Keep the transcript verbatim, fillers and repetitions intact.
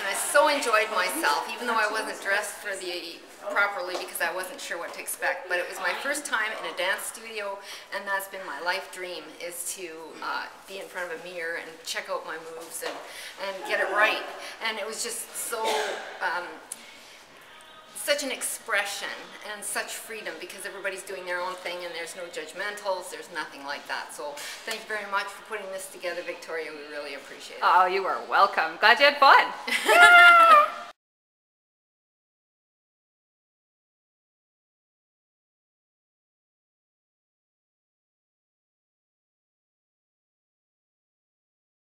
and I so enjoyed myself, even though I wasn't dressed for the properly because I wasn't sure what to expect. But it was my first time in a dance studio, and that's been my life dream, is to uh, be in front of a mirror and check out my moves and, and get it right. And it was just so, um, such an expression and such freedom, because everybody's doing their own thing and there's no judgmentals, there's nothing like that. So thank you very much for putting this together, Victoria. We really appreciate it. Oh, you are welcome. Glad you had fun.